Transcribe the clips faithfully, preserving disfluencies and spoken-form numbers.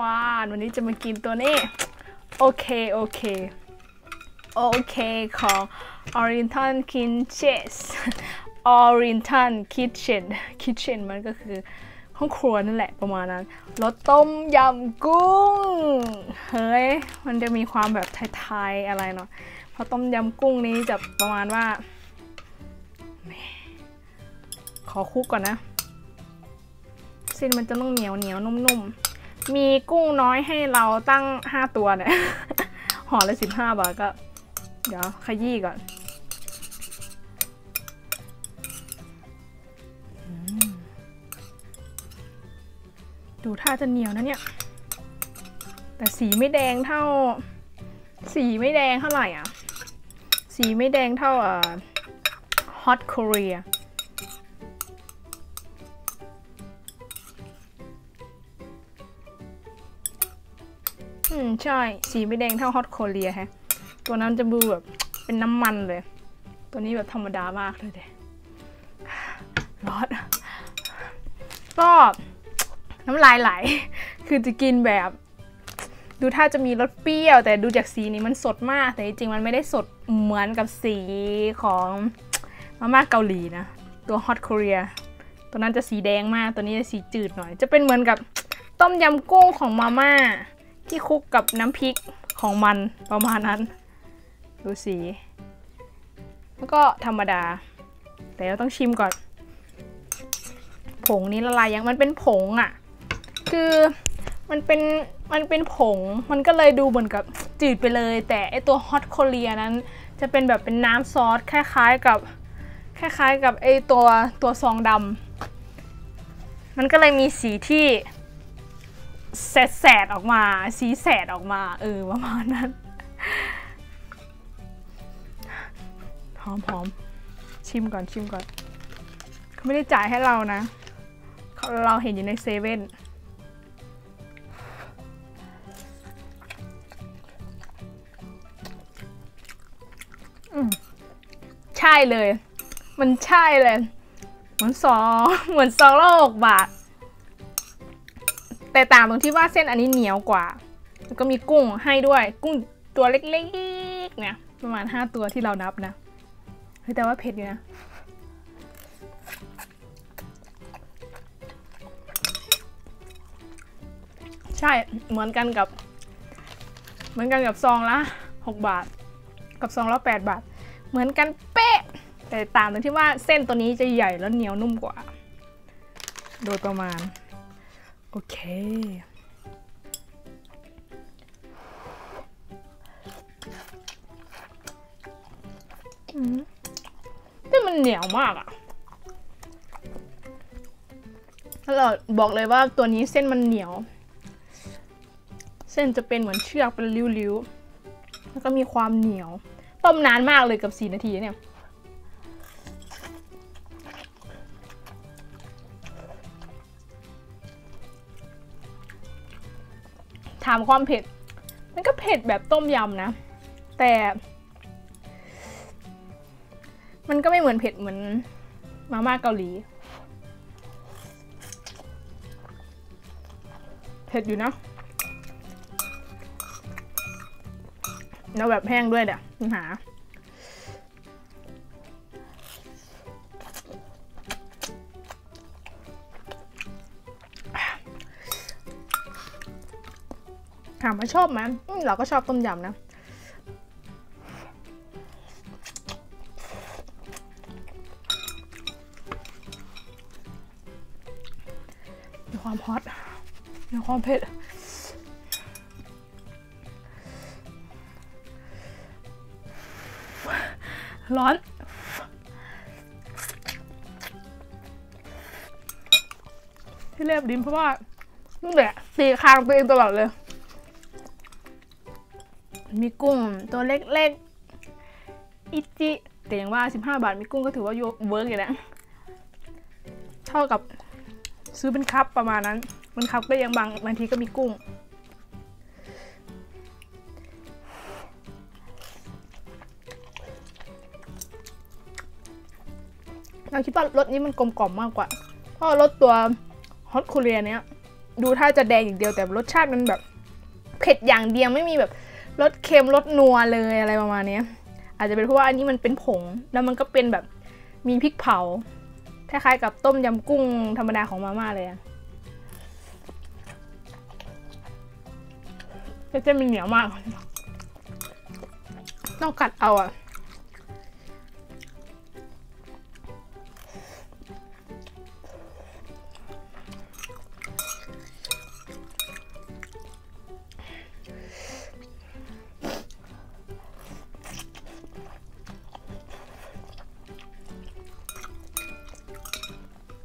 วานวันนี้จะมากินตัวนี้โอเคโอเคโอเคของ Oriental Kitchen Oriental Kitchen Kitchen มันก็คือห้องครัวนั่นแหละประมาณนั้นรสต้มยำกุ้งเฮ้ยมันจะมีความแบบไทยๆอะไรเนาะเพราะต้มยำกุ้งนี้จะประมาณว่าขอคลุกก่อนนะเส้นมันจะต้องเหนียวเหนียวนุ่มๆมีกุ้งน้อยให้เราตั้งห้าตัวเนี่ย ห่อละสิบห้าบาทก็เดี๋ยวขยี้ก่อนดูท่าจะเหนียวนะเนี่ยแต่สีไม่แดงเท่าสีไม่แดงเท่าไหร่อ่ะสีไม่แดงเท่าอ่ะฮอตเกาหลีอืมใช่สีไม่แดงเท่าฮอตเกาหลีฮะตัวนั้นจะบูแบบเป็นน้ำมันเลยตัวนี้แบบธรรมดามากเลยเด้ร้อนก็น้ำลายไหลคือจะกินแบบดูถ้าจะมีรสเปรี้ยวแต่ดูจากสีนี้มันสดมากแต่จริงๆมันไม่ได้สดเหมือนกับสีของมาม่าเกาหลีนะตัวฮอตเกาหลีตัวนั้นจะสีแดงมากตัวนี้จะสีจืดหน่อยจะเป็นเหมือนกับต้มยำกุ้งของมาม่าที่คลุกกับน้ำพริกของมันประมาณนั้นดูสีแล้วก็ธรรมดาแต่เราต้องชิมก่อนผงนี้ละลายยังมันเป็นผงอ่ะคือมันเป็นมันเป็นผงมันก็เลยดูเหมือนกับจืดไปเลยแต่ไอตัวฮอตเกาหลีนั้นจะเป็นแบบเป็นน้ำซอสคล้ายๆกับคล้ายๆกับไอตัวตัวซองดำมันก็เลยมีสีที่แสดๆออกมาสีแสดออกมาเออประมาณนั้นหอมๆชิมก่อนชิมก่อนเขาไม่ได้จ่ายให้เรานะเราเห็นอยู่ในเซเว่นใช่เลยมันใช่เลยเหมือนซองเหมือนซองละหกบาทแต่ต่างตรงที่ว่าเส้นอันนี้เหนียวกว่าแล้วก็มีกุ้งให้ด้วยกุ้งตัวเล็กๆเนี่ยประมาณห้าตัวที่เรานับนะแต่ว่าเผ็ดอยู่นะใช่เหมือนกันกับเหมือนกันกับซองละหกบาทกับซองละแปดบาทเหมือนกันเป๊ะแต่ต่างตรงที่ว่าเส้นตัวนี้จะใหญ่แล้วเหนียวนุ่มกว่าโดยประมาณโอเคอืมแต่มันเหนียวมากอ่ะแล้วเราบอกเลยว่าตัวนี้เส้นมันเหนียวเส้นจะเป็นเหมือนเชือกเป็นริ้วๆแล้วก็มีความเหนียวต้มนานมากเลยกับสี่นาทีเนี่ยถามความเผ็ดมันก็เผ็ดแบบต้มยำนะแต่มันก็ไม่เหมือนเผ็ดเหมือนมาม่าเกาหลีเผ็ดอยู่นะแล้วแบบแห้งด้วยเด้อปัญหาถามว่าชอบไหมเราก็ชอบต้มยำนะมีความฮอตมีความเผ็ดร้อนที่เรียบดินเพราะว่านั่นแหละตีคางตัวเองตลอดเลยมีกุ้งตัวเล็กๆอิจิแต่อย่างว่าสิบห้าบาทมีกุ้งก็ถือว่าเวิร์กอยู่แล้วเท่ากับซื้อเป็นคัพประมาณนั้นเป็นคัพก็ยังบางบางทีก็มีกุ้งเราคิดว่ารสนี้มันกลมกล่อมมากกว่าเพราะรสตัวฮอตเกาหลีเนี้ย ดูถ้าจะแดงอย่างเดียวแต่รสชาติมันแบบเผ็ดอย่างเดียวไม่มีแบบรสเค็มรสนัวเลยอะไรประมาณนี้อาจจะเป็นเพราะว่าอันนี้มันเป็นผงแล้วมันก็เป็นแบบมีพริกเผาคล้ายๆกับต้มยำกุ้งธรรมดาของมาม่าเลยอะเส้นมันเหนียวมากต้องกัดเอาอะ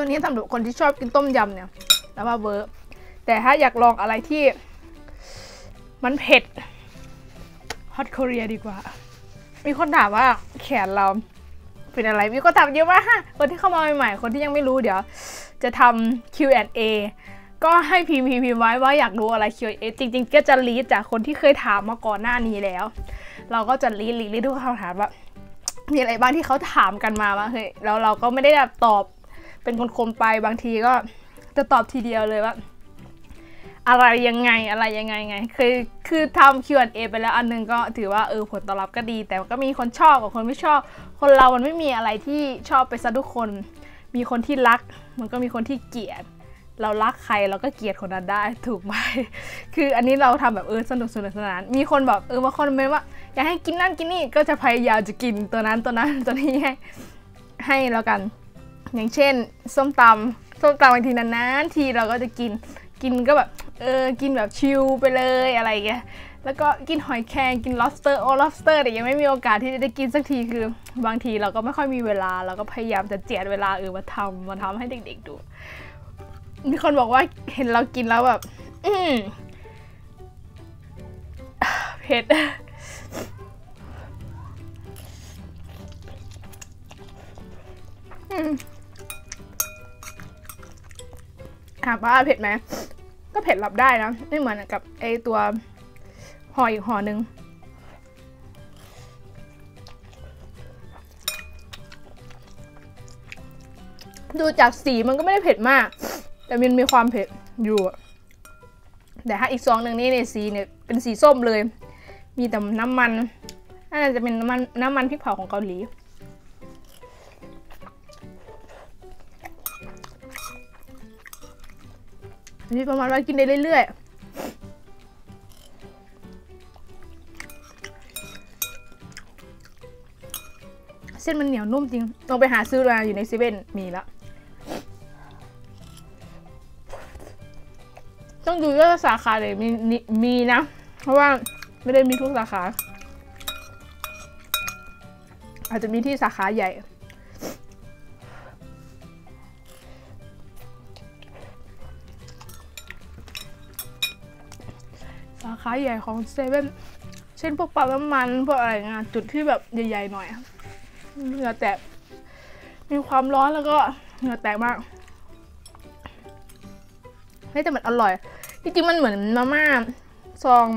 ตัวนี้สำหรับคนที่ชอบกินต้มยำเนี่ยแล้วว่าเวิร์กแต่ถ้าอยากลองอะไรที่มันเผ็ดฮอตเกาหลีดีกว่ามีคนถามว่าแขนเราเป็นอะไรมีคนถามเยอะมากคนที่เข้ามาใหม่ๆคนที่ยังไม่รู้เดี๋ยวจะทำ คิว แอนด์ เอ ก็ให้พิมพ์พิมพ์ไว้ว่าอยากดูอะไร คิว แอนด์ เอ จริงๆก็จะรีดจากคนที่เคยถามมาก่อนหน้านี้แล้วเราก็จะรีดรีดทุกคำถามว่ามีอะไรบ้างที่เขาถามกันมาบ้างเฮ้ยแล้วเราก็ไม่ได้แบบตอบเป็นคนคมไปบางทีก็จะตอบทีเดียวเลยว่าอะไรยังไงอะไรยังไงไงเคยคือทำ คิว แอนด์ เอ ไปแล้วอันนึงก็ถือว่าเออผลตอบรับก็ดีแต่ก็มีคนชอบกับคนไม่ชอบคนเรามันไม่มีอะไรที่ชอบไปซะทุกคนมีคนที่รักมันก็มีคนที่เกลียดเรารักใครเราก็เกลียดคนนั้นได้ถูกไหมคืออันนี้เราทำแบบเออสนุกสนุกสนานมีคนแบบเออมาคอมเมนต์ว่าอยากให้กินนั่นกินนี่ก็จะพยายามจะกินตัวนั้นตัวนั้นตัวนี้ให้ให้แล้วกันอย่างเช่นส้มตำส้มตำบางทีนานๆทีเราก็จะกินกินก็แบบเออกินแบบชิลไปเลยอะไรอย่างเงี้ยแล้วก็กินหอยแครงกิน lobster โอ้ lobster แต่ยังไม่มีโอกาสที่จะได้กินสักทีคือบางทีเราก็ไม่ค่อยมีเวลาเราก็พยายามจะเจียดเวลาเออมาทำมาทำให้เด็กๆดูมีคนบอกว่าเห็นเรากินแล้วแบบอืมเผ็ดอืมถามว่าเผ็ดไหมก็เผ็ดรับได้นะไม่เหมือนกับไอตัวห่ออีกห่อหนึ่งดูจากสีมันก็ไม่ได้เผ็ดมากแต่มันมีความเผ็ดอยู่แต่ถ้าอีกซองหนึ่งนี่ในสีเนี่ยเป็นสีส้มเลยมีแต่น้ำมันน่าจะเป็นน้ำมันน้ำมันพริกเผาของเกาหลีนี่ประมาณว่ากินได้เรื่อยๆเส้นมันเหนียวนุ่มจริงลองไปหาซื้อมาอยู่ในเซเว่นมีแล้วต้องดูว่าสาขาไหนมีมีนะเพราะว่าไม่ได้มีทุกสาขาอาจจะมีที่สาขาใหญ่ขายใหญ่ของเซเว่นเช่นพวกปั๊มน้ำมันพวกอะไรเงี้ยจุดที่แบบใหญ่ๆหน่อยเหงื่อแตกมีความร้อนแล้วก็เหงื่อแตกมากให้แต่มันอร่อยจริงๆมันเหมือนมาม่าซอง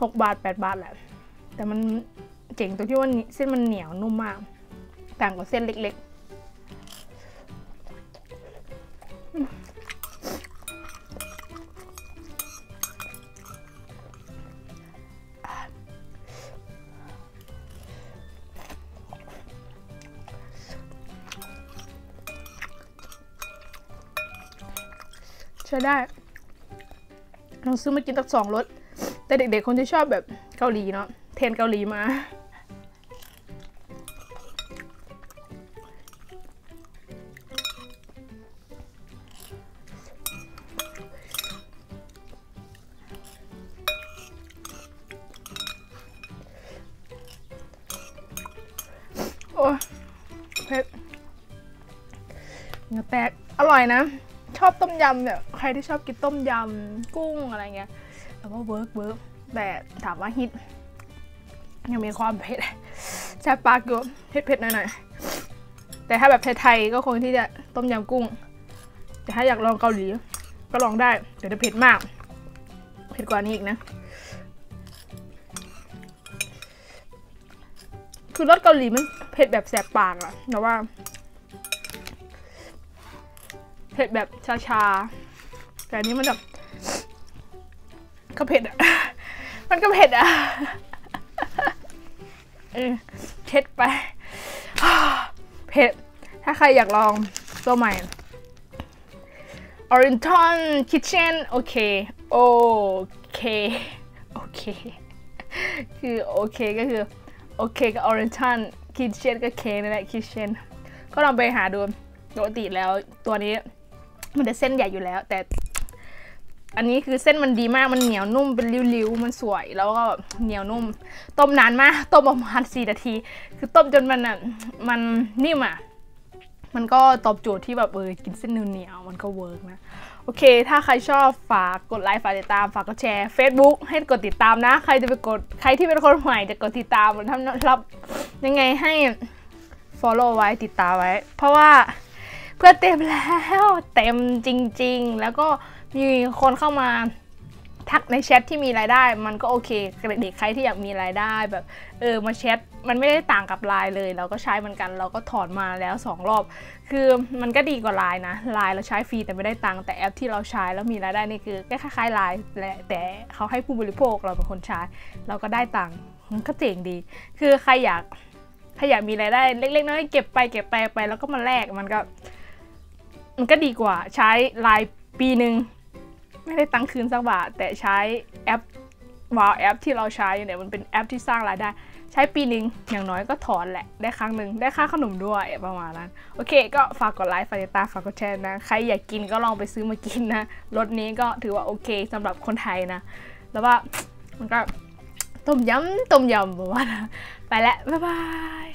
หกบาทแปดบาทแหละแต่มันเจ๋งตรงที่ว่าเส้นมันเหนียวนุ่มมากต่างกับเส้นเล็กๆได้เราซื้อมากินตั้งสองรสแต่เด็กๆคนที่ชอบแบบเกาหลีเนาะเทรนเกาหลีมาโอ้เผ็ดเนื้อแตกอร่อยนะชอบต้มยำเนี่ยใครที่ชอบกินต้มยำกุ้งอะไรเงี้ยแต่ว่าเวิร์กเวิร์กแต่ถามว่าฮิตยังมีความเผ็ดแซ่บปากอยู่เผ็ดๆหน่อยๆแต่ถ้าแบบไทยๆก็คงที่จะต้มยำกุ้งแต่ถ้าอยากลองเกาหลีก็ลองได้แต่จะเผ็ดมากเผ็ดกว่านี้อีกนะคือรสเกาหลีมันเผ็ดแบบแสบปากอะแต่ว่าเผ็ดแบบชาๆ แต่นี้มันแบบก็เผ็ดอ่ะมันก็เผ็ดอ่ะเออเผ็ดไปเผ็ดถ้าใครอยากลองตัวใหม่ Oriental Kitchen โอเคโอเคโอเคคือโอเคก็คือโอเคกับ Oriental Kitchen ก็เคนั่นแหละ Kitchen ก็ลองไปหาดูปกติแล้วตัวนี้มันจะเส้นใหญ่อยู่แล้วแต่อันนี้คือเส้นมันดีมากมันเหนียวนุ่มเป็นริ้วๆมันสวยแล้วก็เหนียวนุ่มต้มนานมากต้มประมาณสี่นาทีคือต้มจนมันอ่ะมันนิ่มอ่ะมันก็ตอบโจทย์ที่แบบเออกินเส้นเหนียวๆมันก็เวิร์กนะโอเคถ้าใครชอบฝากกดไลค์ฝากติดตามฝากกดแชร์ Facebook ให้กดติดตามนะใครจะไปกดใครที่เป็นคนใหม่จะกดติดตามหรือทำรับยังไงให้ follow ไว้ติดตามไว้เพราะว่าเพื่อเต็มแล้วเต็มจริงๆแล้วก็มีคนเข้ามาทักในแชทที่มีรายได้มันก็โอเคเด็กๆใครที่อยากมีรายได้แบบเออมาแชทมันไม่ได้ต่างกับไลน์เลยเราก็ใช้เหมือนกันเราก็ถอนมาแล้วสองรอบคือมันก็ดีกว่าไลน์นะไลน์เราใช้ฟรีแต่ไม่ได้ตังค์แต่แอปที่เราใช้แล้วมีรายได้นี่คือคล้ายๆไลน์แต่เขาให้ผู้บริโภคเราเป็นคนใช้เราก็ได้ตังค์ก็เจ๋งดีคือใครอยากใครอยากมีรายได้เล็กๆน้อยๆเก็บไปเก็บไปไปแล้วก็มาแลกมันก็มันก็ดีกว่าใช้ไลน์ปีหนึ่งไม่ได้ตังคืนสักบาทแต่ใช้แอปวาวแอปที่เราใช้อยู่เนี่ยมันเป็นแอปที่สร้างรายได้ใช้ปีหนึ่งอย่างน้อยก็ถอนแหละได้ครั้งหนึ่งได้ค่าขนมด้วยประมาณนั้นโอเคก็ฝากกดไลค์ฝากติดตามฝากกดแชร์นะใครอยากกินก็ลองไปซื้อมากินนะรสนี้ก็ถือว่าโอเคสำหรับคนไทยนะแล้วว่ามันก็ต้มยำต้มยำประมาณนั้นไปแล้วบ๊ายบาย